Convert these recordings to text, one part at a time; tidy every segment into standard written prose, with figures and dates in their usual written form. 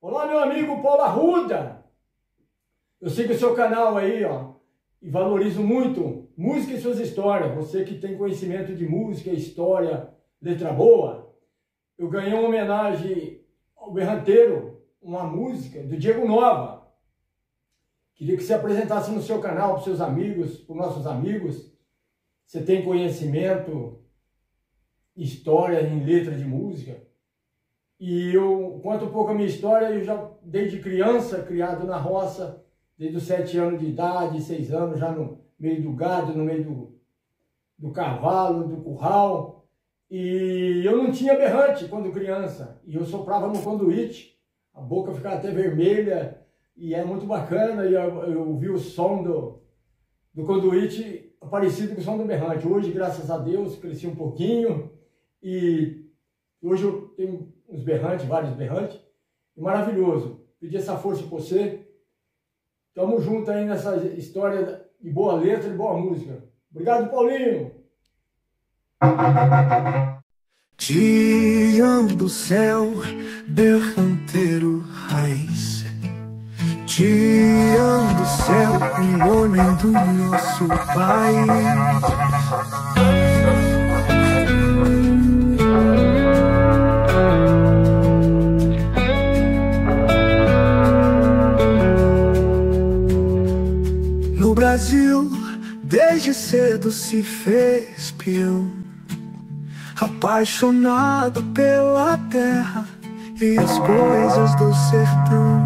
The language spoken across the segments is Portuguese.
Olá, meu amigo Paulo Arruda. Eu sigo o seu canal aí, ó, e valorizo muito Música e Suas Histórias. Você que tem conhecimento de música, história, letra boa. Eu ganhei uma homenagem ao Berranteiro, uma música do Diego Nova. Queria que você apresentasse no seu canal, para os seus amigos, para os nossos amigos. Você tem conhecimento, história em letra de música. E eu conto um pouco a minha história. Eu já, desde criança, criado na roça, desde os 7 anos de idade, 6 anos, já no meio do gado, no meio do cavalo, do curral. E eu não tinha berrante quando criança. E eu soprava no conduíte, a boca ficava até vermelha. E é muito bacana. E eu ouvi o som do conduíte parecido com o som do berrante. Hoje, graças a Deus, cresci um pouquinho. E hoje eu tenho uns berrantes, vários berrantes. Maravilhoso. Pedi essa força para você. Tamo junto aí nessa história de boa letra e boa música. Obrigado, Paulinho! Tião do Céu Berranteiro Raiz, Tião do Céu, em nome do nosso Pai. Brasil desde cedo se fez peão, apaixonado pela terra e as coisas do sertão.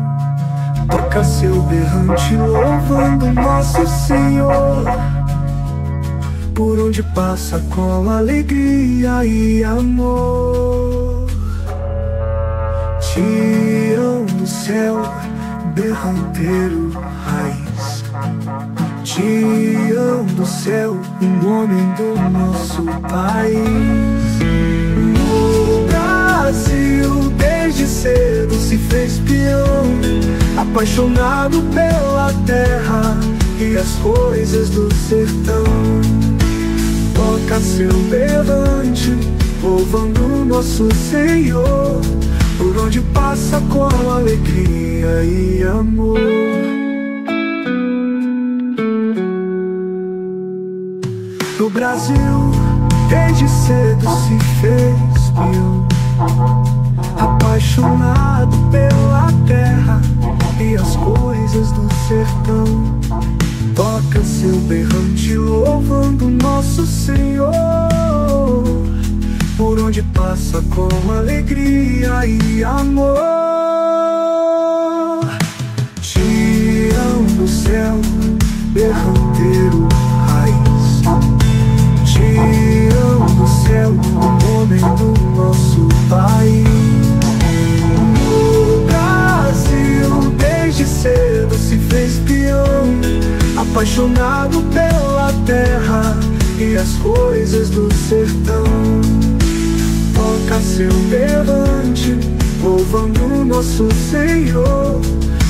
Toca seu berrante louvando nosso Senhor, por onde passa com alegria e amor. Tião do Céu Berranteiro Raiz, Tião do Céu, um homem do nosso país. No Brasil, desde cedo se fez peão, apaixonado pela terra e as coisas do sertão. Toca seu berrante, louvando nosso Senhor, por onde passa com alegria e amor. No Brasil, desde cedo se fez peão, apaixonado pela terra e as coisas do sertão. Toca seu berrante louvando nosso Senhor, por onde passa com alegria e amor. Tião do Céu Berranteiro Raiz, Tião do Céu, o homem do nosso país. No Brasil, desde cedo se fez peão, apaixonado pela terra e as coisas do sertão. Toca seu berrante, louvando nosso Senhor,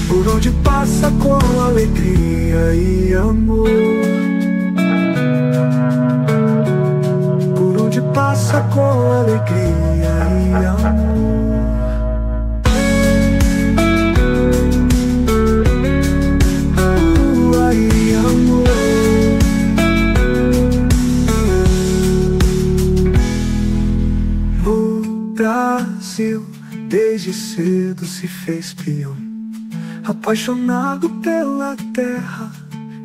por onde passa com alegria e amor. Passa com alegria e amor, e amor. No Brasil, desde cedo se fez peão, apaixonado pela terra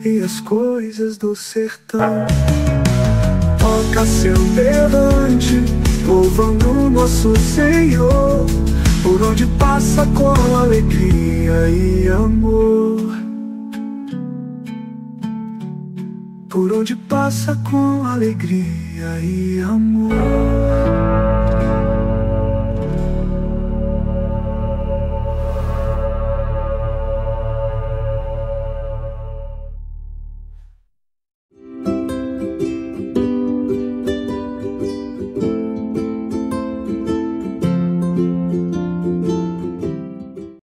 e as coisas do sertão. Toca seu berrante, louvando nosso Senhor, por onde passa com alegria e amor. Por onde passa com alegria e amor.